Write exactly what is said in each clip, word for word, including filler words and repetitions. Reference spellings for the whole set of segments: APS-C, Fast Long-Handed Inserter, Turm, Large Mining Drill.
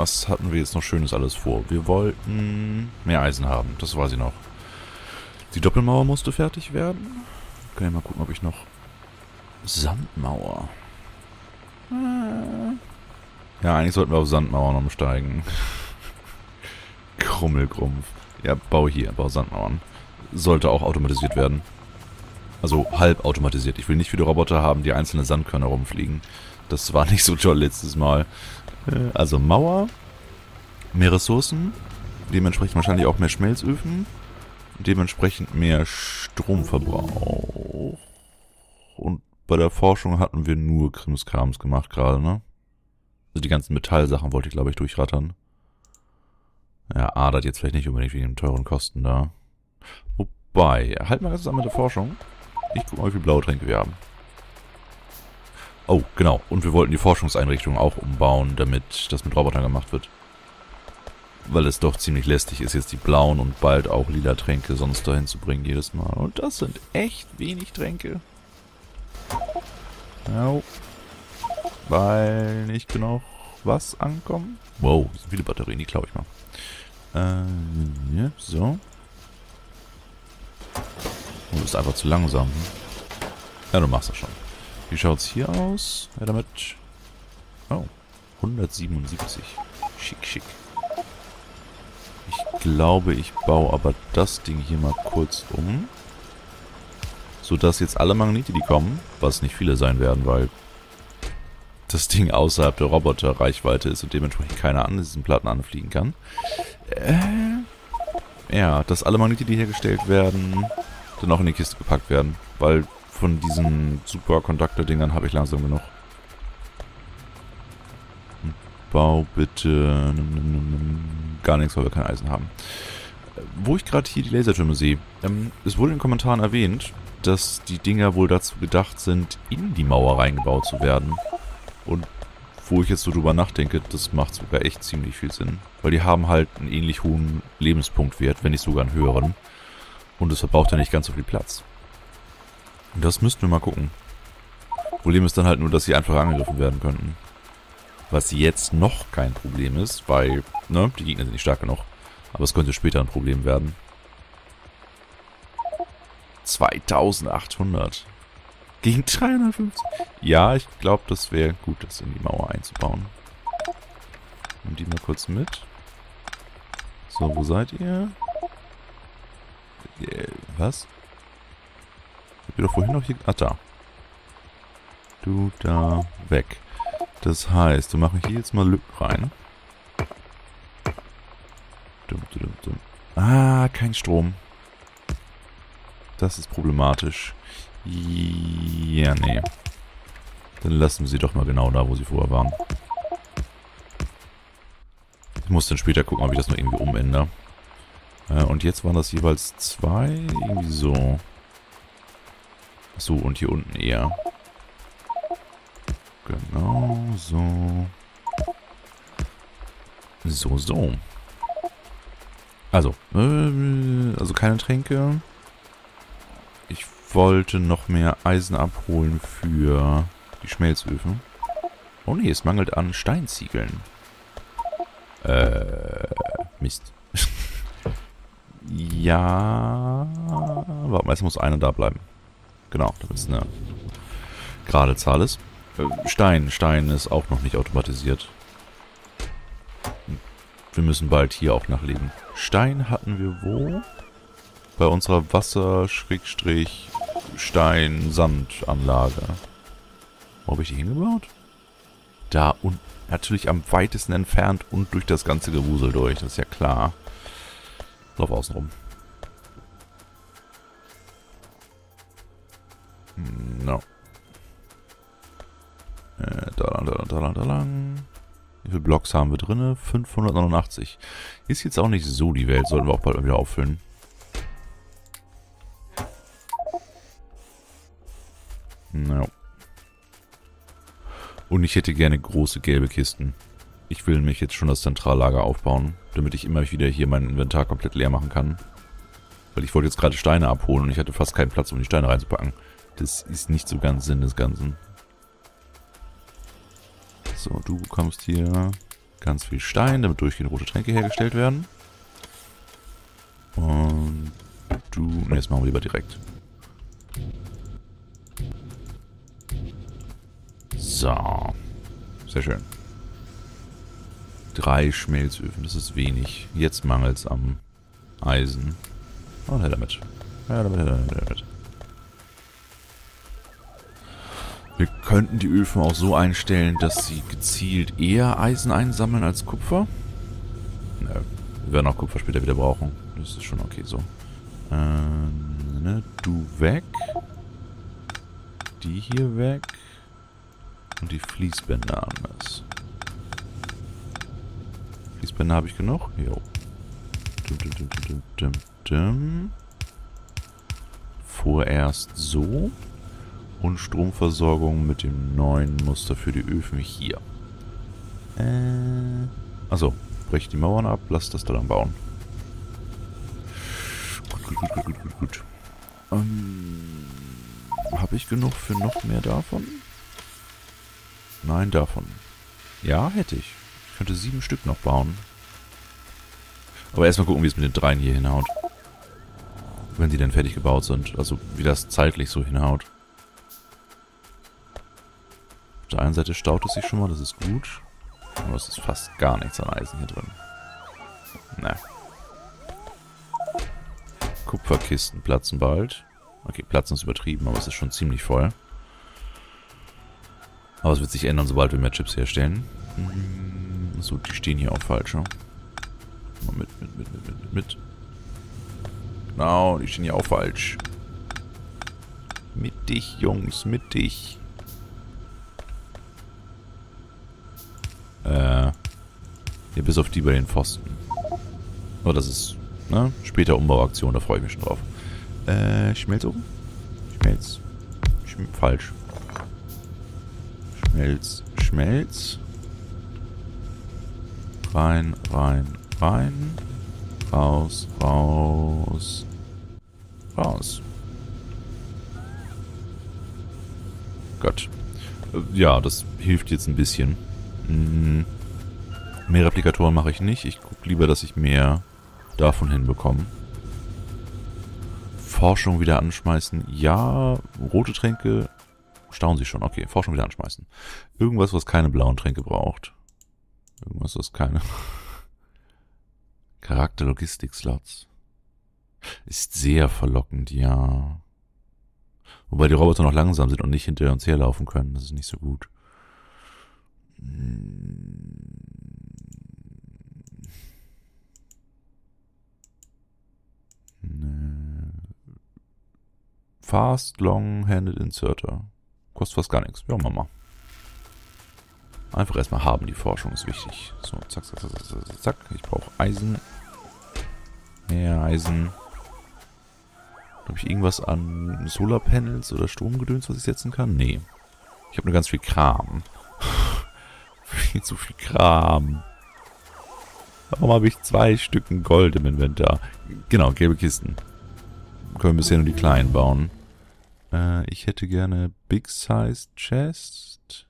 was hatten wir jetzt noch Schönes alles vor? Wir wollten mehr Eisen haben, das weiß ich noch. Die Doppelmauer musste fertig werden. Kann ich mal gucken, ob ich noch... Sandmauer. Ja, eigentlich sollten wir auf Sandmauern umsteigen. Krummelgrumpf. Ja, bau hier, bau Sandmauern. Sollte auch automatisiert werden. Also halb automatisiert. Ich will nicht viele Roboter haben, die einzelne Sandkörner rumfliegen. Das war nicht so toll letztes Mal. Also Mauer, mehr Ressourcen, dementsprechend wahrscheinlich auch mehr Schmelzöfen, dementsprechend mehr Stromverbrauch. Und bei der Forschung hatten wir nur Krimskrams gemacht gerade, ne? Also die ganzen Metallsachen wollte ich, glaube ich, durchrattern. Ja, adert jetzt vielleicht nicht unbedingt wegen den teuren Kosten da. Wobei, halt mal ganz an mit der Forschung. Ich gucke mal, wie viel Blautränke wir haben. Oh, genau. Und wir wollten die Forschungseinrichtung auch umbauen, damit das mit Robotern gemacht wird. Weil es doch ziemlich lästig ist, jetzt die blauen und bald auch lila Tränke sonst dahin zu bringen jedes Mal. Und das sind echt wenig Tränke. No. Weil nicht genug was ankommen. Wow, das sind viele Batterien, die klaue ich mal. Ähm, ja, so. Oh, du bist einfach zu langsam. Hm? Ja, du machst das schon. Wie schaut's hier aus? Ja, damit... Oh, hundertsiebenundsiebzig. Schick, schick. Ich glaube, ich baue aber das Ding hier mal kurz um. Sodass jetzt alle Magnete, die kommen, was nicht viele sein werden, weil das Ding außerhalb der Roboterreichweite ist und dementsprechend keiner an diesen Platten anfliegen kann. Äh, ja, dass alle Magnete, die hergestellt werden, dann auch in die Kiste gepackt werden, weil... Von diesen Super-Kontaktor-Dingern habe ich langsam genug. Bau bitte... Gar nichts, weil wir kein Eisen haben. Wo ich gerade hier die Lasertürme sehe. Ähm, es wurde in den Kommentaren erwähnt, dass die Dinger wohl dazu gedacht sind, in die Mauer reingebaut zu werden. Und wo ich jetzt so drüber nachdenke, das macht sogar echt ziemlich viel Sinn. Weil die haben halt einen ähnlich hohen Lebenspunktwert, wenn nicht sogar einen höheren. Und es verbraucht ja nicht ganz so viel Platz. Das müssten wir mal gucken. Problem ist dann halt nur, dass sie einfach angegriffen werden könnten. Was jetzt noch kein Problem ist, weil, ne, die Gegner sind nicht stark genug. Aber es könnte später ein Problem werden. zweitausendachthundert. Gegen dreihundertfünfzig. Ja, ich glaube, das wäre gut, das in die Mauer einzubauen. Nimm die mal kurz mit. So, wo seid ihr? Was? Ich bin doch vorhin noch hier... Ah, da. Du da weg. Das heißt, wir machen hier jetzt mal Lücken rein. Dum, dum, dum. Ah, kein Strom. Das ist problematisch. Ja, nee. Dann lassen wir sie doch mal genau da, wo sie vorher waren. Ich muss dann später gucken, ob ich das noch irgendwie umändere. Äh, und jetzt waren das jeweils zwei. Irgendwie so... So, und hier unten eher. Genau, so. So, so. Also, äh, also keine Tränke. Ich wollte noch mehr Eisen abholen für die Schmelzöfen. Oh ne, es mangelt an Steinziegeln. Äh, Mist. Ja. Warte mal, jetzt muss einer da bleiben. Genau, das ist eine gerade Zahl ist. Stein, Stein ist auch noch nicht automatisiert. Wir müssen bald hier auch nachlegen. Stein hatten wir wo? Bei unserer Wasser-Stein-Sandanlage. Wo habe ich die hingebaut? Da und natürlich am weitesten entfernt und durch das ganze Gewusel durch. Das ist ja klar. Lauf außen rum. No. Äh, da lang, da lang, da lang, da lang. Wie viele Blocks haben wir drin? fünfhundertneunundachtzig. Ist jetzt auch nicht so die Welt. Sollten wir auch bald wieder auffüllen. No. Und ich hätte gerne große gelbe Kisten. Ich will nämlich jetzt schon das Zentrallager aufbauen, damit ich immer wieder hier mein Inventar komplett leer machen kann. Weil ich wollte jetzt gerade Steine abholen und ich hatte fast keinen Platz, um die Steine reinzupacken. Das ist nicht so ganz Sinn des Ganzen. So, du kommst hier. Ganz viel Stein, damit durchgehend rote Tränke hergestellt werden. Und du... Ne, das machen wir lieber direkt. So. Sehr schön. Drei Schmelzöfen, das ist wenig. Jetzt mangelt es am Eisen. Und her damit. Her damit, her damit, her damit. Wir könnten die Öfen auch so einstellen, dass sie gezielt eher Eisen einsammeln als Kupfer. Nö. Wir werden auch Kupfer später wieder brauchen. Das ist schon okay so. Ähm, ne, du weg. Die hier weg. Und die Fließbänder anders. Fließbänder habe ich genug? Jo. Dum, dum, dum, dum, dum, dum. Vorerst so. Und Stromversorgung mit dem neuen Muster für die Öfen hier. Äh. Achso, brech die Mauern ab, lass das da dann bauen. Gut, gut, gut, gut, gut, gut, gut. Ähm, habe ich genug für noch mehr davon? Nein, davon. Ja, hätte ich. Ich könnte sieben Stück noch bauen. Aber erstmal gucken, wie es mit den dreien hier hinhaut. Wenn sie denn fertig gebaut sind. Also, wie das zeitlich so hinhaut. Auf der einen Seite staut es sich schon mal, das ist gut. Aber es ist fast gar nichts an Eisen hier drin. Na. Kupferkisten platzen bald. Okay, platzen ist übertrieben, aber es ist schon ziemlich voll. Aber es wird sich ändern, sobald wir mehr Chips herstellen. Achso, die stehen hier auch falsch, ne? Mal mit, mit, mit, mit, mit, mit. Genau, die stehen hier auch falsch. Mit dich, Jungs, mit dich. Äh, ja, bis auf die bei den Pfosten. Oh, das ist, ne? Später Umbauaktion, da freue ich mich schon drauf. Äh, Schmelzofen? Schmelz. Schm falsch. Schmelz, Schmelz. Rein, rein, rein. Raus, raus. Raus. Gott. Ja, das hilft jetzt ein bisschen. Mehr Replikatoren mache ich nicht. Ich gucke lieber, dass ich mehr davon hinbekomme. Forschung wieder anschmeißen. Ja, rote Tränke staunen sie schon. Okay, Forschung wieder anschmeißen. Irgendwas, was keine blauen Tränke braucht. Irgendwas, was keine... Charakter-Logistik-Slots. Ist sehr verlockend, ja. Wobei die Roboter noch langsam sind und nicht hinter uns herlaufen können. Das ist nicht so gut. Fast Long-Handed Inserter. Kostet fast gar nichts. Ja, machen wir mal. Einfach erstmal haben, die Forschung ist wichtig. So, zack, zack, zack, zack, zack. Ich brauche Eisen. Mehr Eisen. Habe ich irgendwas an Solarpanels oder Stromgedöns, was ich setzen kann? Nee. Ich habe nur ganz viel Kram. Viel zu viel Kram. Warum habe ich zwei Stücken Gold im Inventar? Genau, gelbe Kisten. Können bisher nur die kleinen bauen. Äh, ich hätte gerne Big Size Chest.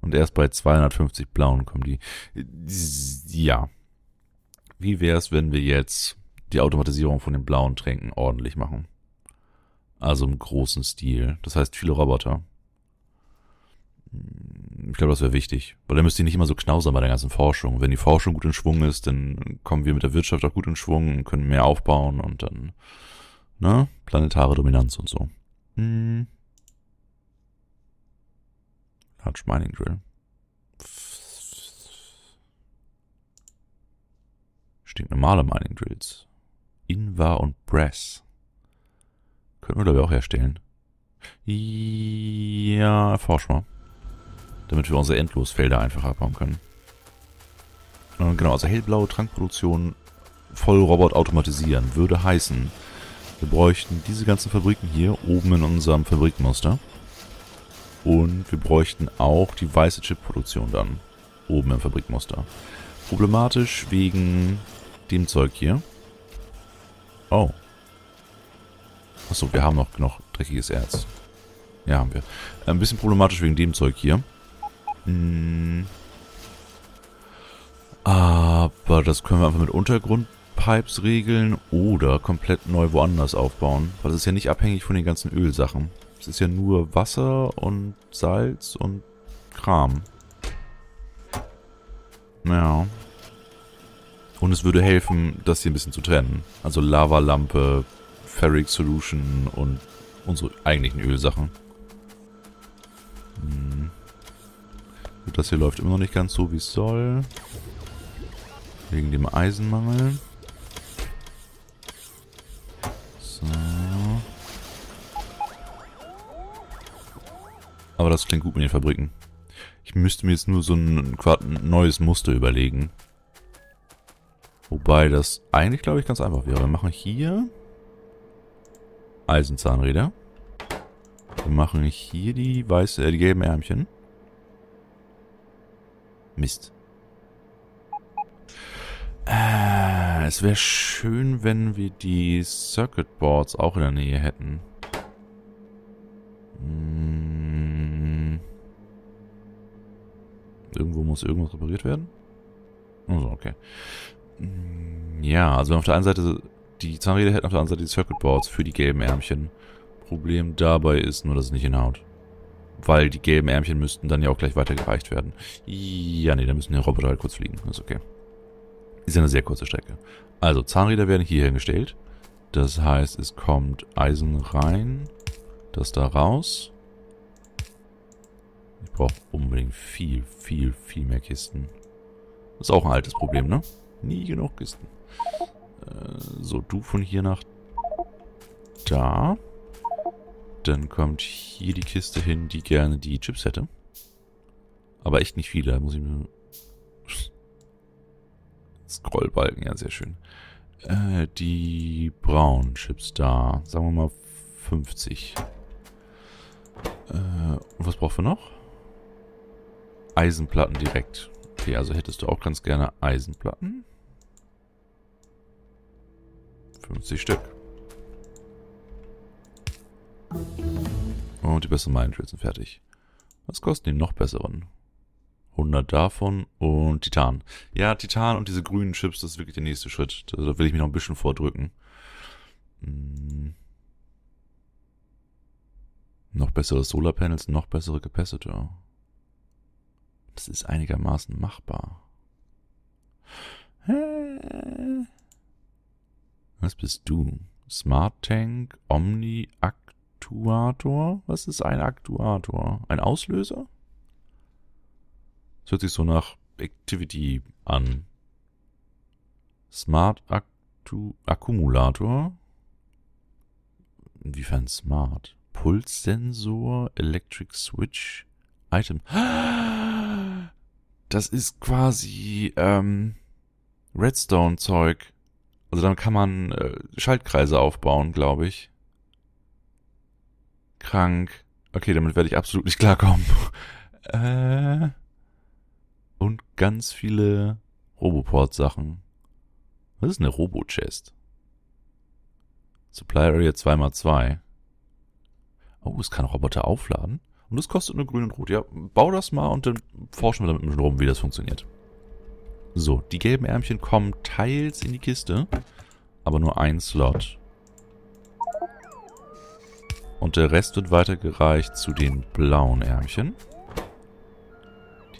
Und erst bei zweihundertfünfzig blauen kommen die. Ja. Wie wäre es, wenn wir jetzt die Automatisierung von den blauen Tränken ordentlich machen? Also im großen Stil. Das heißt, viele Roboter. Ich glaube, das wäre wichtig. Weil dann müsst ihr nicht immer so knausern bei der ganzen Forschung. Wenn die Forschung gut in Schwung ist, dann kommen wir mit der Wirtschaft auch gut in Schwung und können mehr aufbauen und dann, ne? Planetare Dominanz und so. Hm. Large Mining Drill. Steht normale Mining Drills. Inva und Brass. Können wir, glaube ich, auch herstellen. Ja, forsch mal. Damit wir unsere Endlosfelder einfach abbauen können. Und genau, also hellblaue Trankproduktion Vollrobot automatisieren würde heißen, wir bräuchten diese ganzen Fabriken hier oben in unserem Fabrikmuster. Und wir bräuchten auch die weiße Chipproduktion dann oben im Fabrikmuster. Problematisch wegen dem Zeug hier. Oh. Achso, wir haben noch genug dreckiges Erz. Ja, haben wir. Ein bisschen problematisch wegen dem Zeug hier. aber das können wir einfach mit Untergrundpipes regeln oder komplett neu woanders aufbauen. Weil das ist ja nicht abhängig von den ganzen Ölsachen. Es ist ja nur Wasser und Salz und Kram. Ja. Und es würde helfen, das hier ein bisschen zu trennen. Also Lavalampe, Ferric Solution und unsere eigentlichen Ölsachen. Hm. Das hier läuft immer noch nicht ganz so, wie es soll. Wegen dem Eisenmangel. So. Aber das klingt gut mit den Fabriken. Ich müsste mir jetzt nur so ein, ein neues Muster überlegen. Wobei das eigentlich, glaube ich, ganz einfach wäre. Wir machen hier Eisenzahnräder. Wir machen hier die, weiße, äh, die gelben Ärmchen. Mist. Äh, es wäre schön, wenn wir die Circuit Boards auch in der Nähe hätten. Hm. Irgendwo muss irgendwas repariert werden. Also, okay. Ja, also auf der einen Seite die Zahnräder hätten, auf der anderen Seite die Circuit Boards für die gelben Ärmchen. Problem dabei ist nur, dass es nicht hinhaut. Weil die gelben Ärmchen müssten dann ja auch gleich weitergereicht werden. Ja, nee, da müssen die Roboter halt kurz fliegen. Ist okay. Ist ja eine sehr kurze Strecke. Also, Zahnräder werden hier hingestellt. Das heißt, es kommt Eisen rein. Das da raus. Ich brauche unbedingt viel, viel, viel mehr Kisten. Das ist auch ein altes Problem, ne? Nie genug Kisten. Äh, so, du von hier nach da. Dann kommt hier die Kiste hin, die gerne die Chips hätte. Aber echt nicht viele. Da muss ich mir... Scrollbalken, ja, sehr schön. Äh, die braunen Chips da. Sagen wir mal fünfzig. Äh, und was brauchen wir noch? Eisenplatten direkt. Okay, also hättest du auch ganz gerne Eisenplatten. fünfzig Stück. Und die besseren Minentrails sind fertig. Was kosten die noch besseren? hundert davon und Titan. Ja, Titan und diese grünen Chips, das ist wirklich der nächste Schritt. Da will ich mich noch ein bisschen vordrücken. Hm. Noch bessere Solarpanels, noch bessere Capacitor. Das ist einigermaßen machbar. Hä? Was bist du? Smart Tank, Omni, Aktuator? Was ist ein Aktuator? Ein Auslöser? Das hört sich so nach Activity an. Smart Aktu Akkumulator? Inwiefern smart? Pulssensor, Electric Switch, Item. Das ist quasi ähm, Redstone-Zeug. Also dann kann man äh, Schaltkreise aufbauen, glaube ich. Krank. Okay, damit werde ich absolut nicht klarkommen. äh, und ganz viele Roboport-Sachen. Was ist eine Robo-Chest? Supply Area zwei mal zwei. Oh, es kann Roboter aufladen. Und das kostet nur grün und rot. Ja, bau das mal und dann forschen wir damit ein bisschen rum, wie das funktioniert. So, die gelben Ärmchen kommen teils in die Kiste, aber nur ein Slot. Und der Rest wird weitergereicht zu den blauen Ärmchen,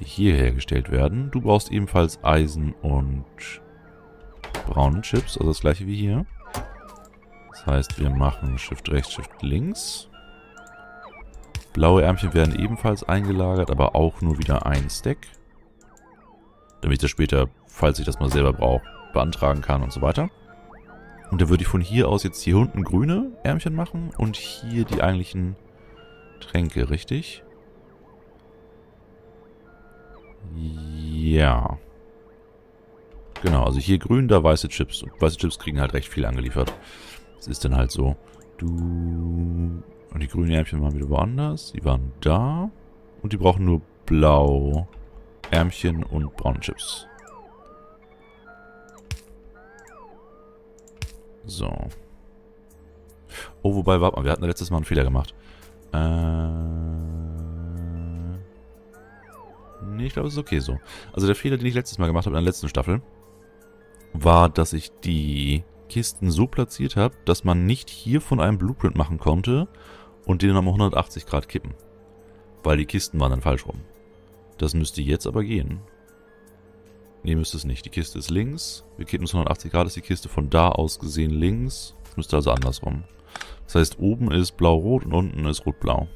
die hier hergestellt werden. Du brauchst ebenfalls Eisen und braunen Chips, also das gleiche wie hier. Das heißt, wir machen Shift rechts, Shift links. Blaue Ärmchen werden ebenfalls eingelagert, aber auch nur wieder ein Stack. Damit ich das später, falls ich das mal selber brauche, beantragen kann und so weiter. Und dann würde ich von hier aus jetzt hier unten grüne Ärmchen machen und hier die eigentlichen Tränke, richtig? Ja. Genau, also hier grün, da weiße Chips. Und weiße Chips kriegen halt recht viel angeliefert. Das ist dann halt so. Du... Und die grünen Ärmchen waren wieder woanders. Die waren da. Und die brauchen nur blau Ärmchen und braune Chips. So. Oh, wobei, warte mal. Wir hatten letztes Mal einen Fehler gemacht. Äh... Nee, ich glaube, es ist okay so. Also der Fehler, den ich letztes Mal gemacht habe in der letzten Staffel, war, dass ich die Kisten so platziert habe, dass man nicht hier von einem Blueprint machen konnte und den um hundertachtzig Grad kippen. Weil die Kisten waren dann falsch rum. Das müsste jetzt aber gehen. Ne, müsste es nicht. Die Kiste ist links. Wir kippen es hundertachtzig Grad, ist die Kiste von da aus gesehen links. Das müsste also andersrum. Das heißt, oben ist blau-rot und unten ist rot-blau.